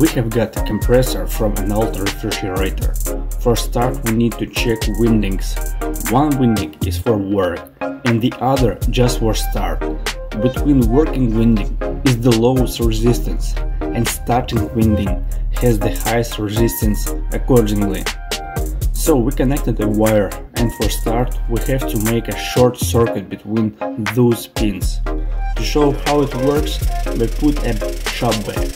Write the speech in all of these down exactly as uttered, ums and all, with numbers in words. we have got a compressor from an old refrigerator. For start, we need to check windings. One winding is for work and the other just for start. Between working winding is the lowest resistance and starting winding has the highest resistance accordingly. So we connected a wire, and for start we have to make a short circuit between those pins. To show how it works, we put a shop back.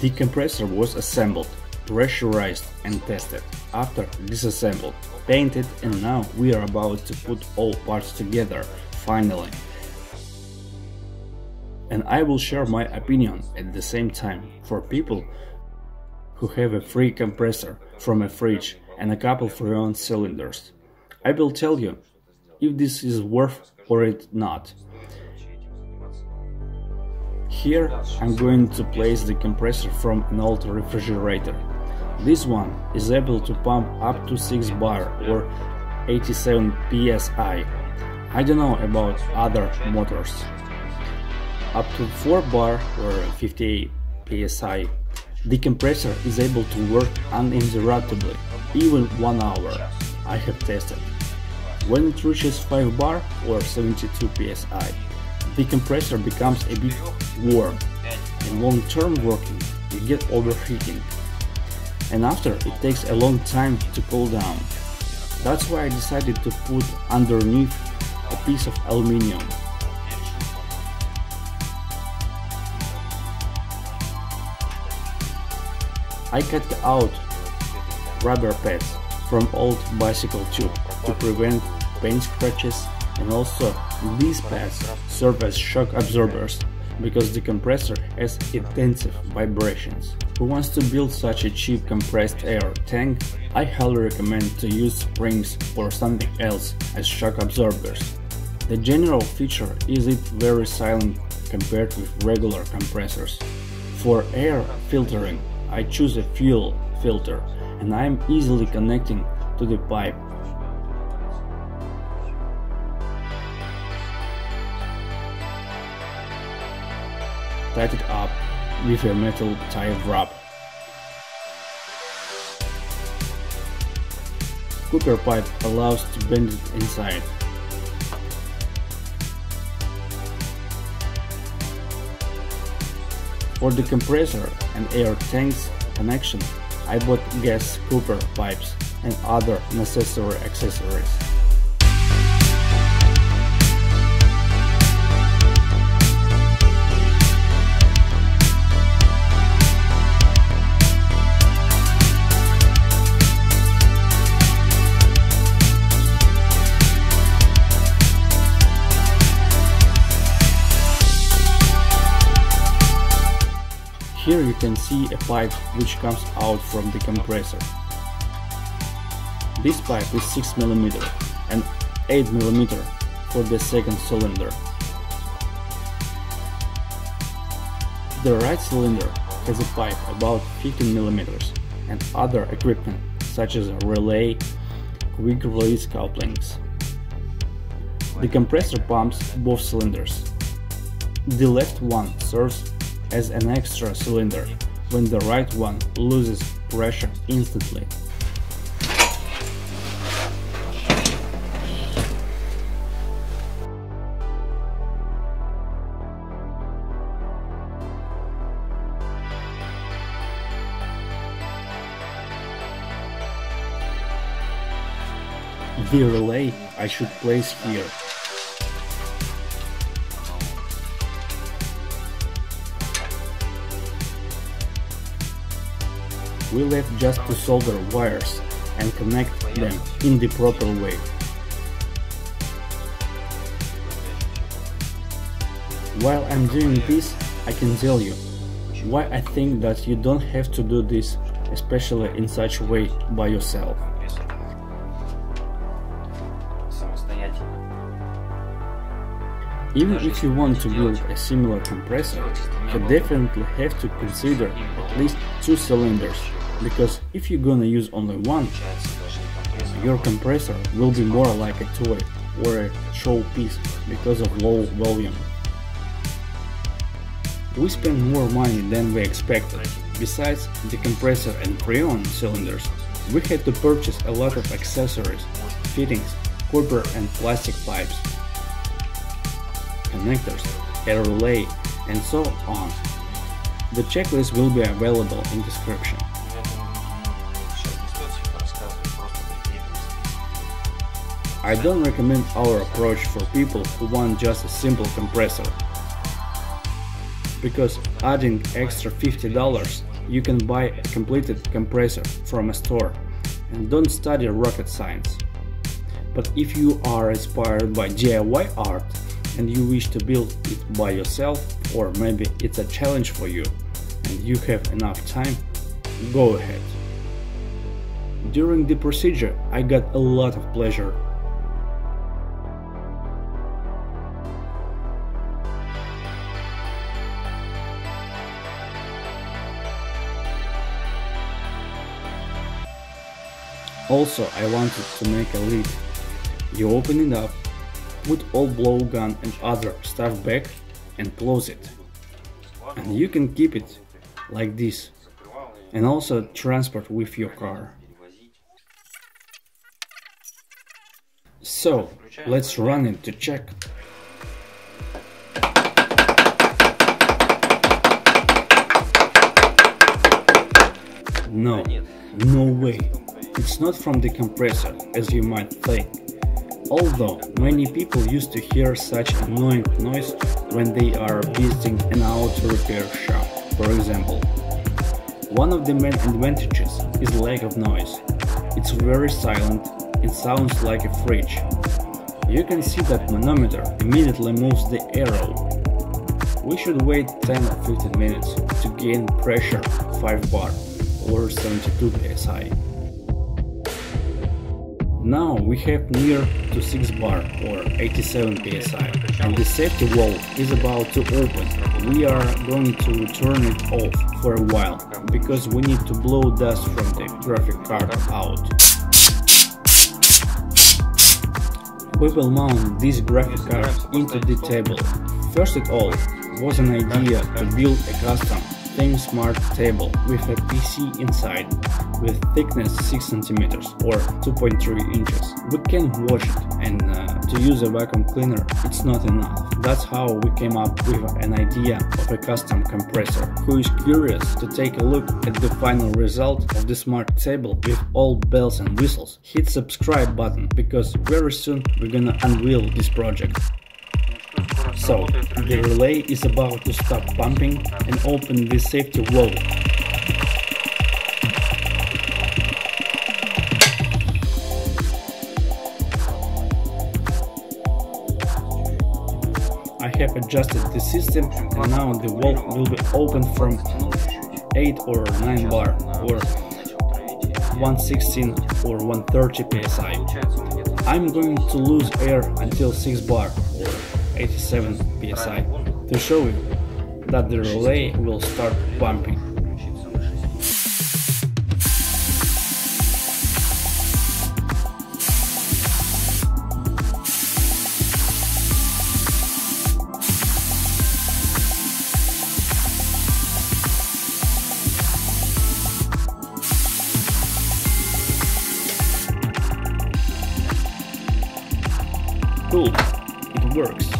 decompressor was assembled, pressurized and tested, after disassembled, painted, and now we are about to put all parts together, finally. And I will share my opinion at the same time for people who have a free compressor from a fridge and a couple Freon cylinders. I will tell you if this is worth or it not. Here I'm going to place the compressor from an old refrigerator. This one is able to pump up to six bar or eighty-seven P S I. I don't know about other motors. Up to four bar or fifty-eight P S I. The compressor is able to work uninterruptedly, even one hour. I have tested. When it reaches five bar or seventy-two P S I, the compressor becomes a bit warm. In long-term working, you get overheating, and after it takes a long time to cool down. That's why I decided to put underneath a piece of aluminium. I cut out rubber pads from old bicycle tube to prevent paint scratches, and also these pads serve as shock absorbers because the compressor has intensive vibrations. Who wants to build such a cheap compressed air tank? I highly recommend to use springs or something else as shock absorbers. The general feature is it very silent compared with regular compressors. For air filtering, I choose a fuel filter, and I am easily connecting to the pipe. Tight it up with a metal tie wrap. Cooper pipe allows to bend it inside. For the compressor and air tanks connection, I bought gas scooper pipes and other necessary accessories. Here you can see a pipe which comes out from the compressor. This pipe is six millimeters and eight millimeters for the second cylinder. The right cylinder has a pipe about fifteen millimeters and other equipment such as a relay, quick release couplings. The compressor pumps both cylinders. The left one serves as an extra cylinder when the right one loses pressure instantly. The relay I should place here. We left just to solder wires and connect them in the proper way. While I'm doing this, I can tell you why I think that you don't have to do this, especially in such a way, by yourself. Even if you want to build a similar compressor, you definitely have to consider at least two cylinders, because if you're gonna use only one, your compressor will be more like a toy or a showpiece because of low volume. We spent more money than we expected. Besides the compressor and Freon cylinders, we had to purchase a lot of accessories, fittings, copper and plastic pipes, connectors, a relay, and so on. The checklist will be available in description. I don't recommend our approach for people who want just a simple compressor, because adding extra fifty dollars you can buy a completed compressor from a store and don't study rocket science. But if you are inspired by D I Y art and you wish to build it by yourself, or maybe it's a challenge for you and you have enough time, go ahead. During the procedure, I got a lot of pleasure. Also, I wanted to make a lid. You open it up, put all blowgun and other stuff back and close it. And you can keep it like this. And also transport with your car. So, let's run it to check. No, no way. It's not from the compressor, as you might think, although many people used to hear such annoying noise when they are visiting an auto repair shop, for example. One of the main advantages is lack of noise. It's very silent and sounds like a fridge. You can see that manometer immediately moves the arrow. We should wait ten or fifteen minutes to gain pressure five bar or seventy-two P S I. Now we have near to six bar or eighty-seven P S I, and the safety valve is about to open. We are going to turn it off for a while, because we need to blow dust from the graphic card out. We will mount this graphic card into the table. First of all, was an idea to build a custom ThinkSmart table with a P C inside, with thickness six centimeters or two point three inches. We can wash it, and uh, to use a vacuum cleaner it's not enough. That's how we came up with an idea of a custom compressor. Who is curious to take a look at the final result of the smart table with all bells and whistles, hit subscribe button, because very soon we're gonna unveil this project. So, the relay is about to stop pumping and open the safety valve. I have adjusted the system, and now the valve will be open from eight or nine bar or one sixteen or one thirty P S I. I'm going to lose air until six bar or eighty-seven P S I to show you that the relay will start pumping. Cool, it works.